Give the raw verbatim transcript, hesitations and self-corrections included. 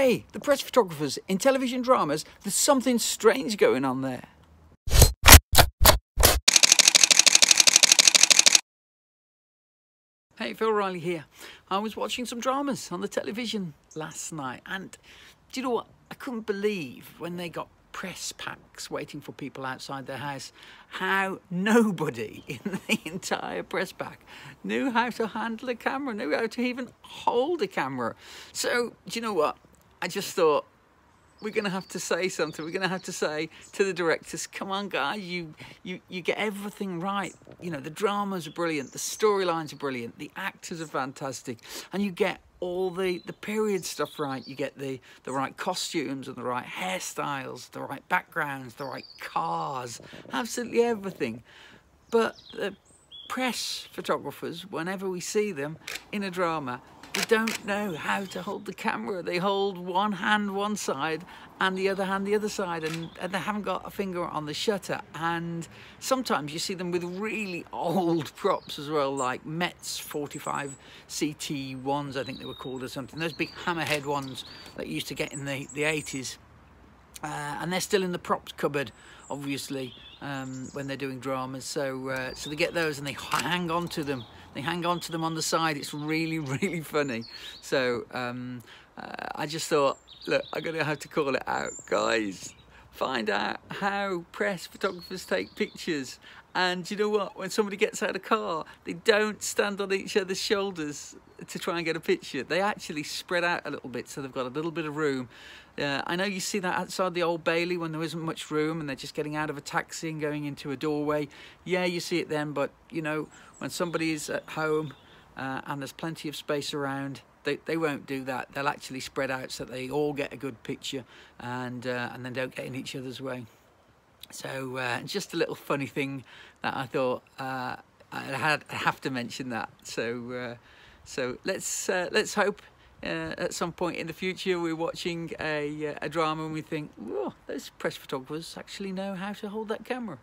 hey, the press photographers in television dramas, there's something strange going on there. Hey, Phil Riley here. I was watching some dramas on the television last night, and do you know what? I couldn't believe when they got press packs waiting for people outside their house, how nobody in the entire press pack knew how to handle a camera, knew how to even hold a camera. So, do you know what? I just thought, we're going to have to say something. We're going to have to say to the directors, come on, guys, you, you, you get everything right. You know, the dramas are brilliant. The storylines are brilliant. The actors are fantastic. And you get all the, the period stuff right. You get the, the right costumes and the right hairstyles, the right backgrounds, the right cars, absolutely everything. But the press photographers, whenever we see them in a drama, they don't know how to hold the camera. They hold one hand one side and the other hand the other side, and, and they haven't got a finger on the shutter. And sometimes you see them with really old props as well, like Metz forty-five C T ones, I think they were called, or something. Those big hammerhead ones that you used to get in the, the eighties. Uh, and they're still in the props cupboard, obviously, um, when they're doing dramas. So, uh, so they get those and they hang on to them. They hang on to them on the side. It's really, really funny. So um, uh, I just thought, look, I'm going to have to call it out. Guys, find out how press photographers take pictures. And you know what? When somebody gets out of a car, they don't stand on each other's shoulders to try and get a picture. They actually spread out a little bit, so they've got a little bit of room. Uh, I know you see that outside the Old Bailey when there isn't much room and they're just getting out of a taxi and going into a doorway. Yeah, you see it then, but you know, when somebody is at home uh, and there's plenty of space around, They, they won't do that. They'll actually spread out so that they all get a good picture and, uh, and then don't get in each other's way. So uh, just a little funny thing that I thought uh, I had I have to mention that. So uh, so let's uh, let's hope uh, at some point in the future we're watching a, a drama and we think, whoa, those press photographers actually know how to hold that camera.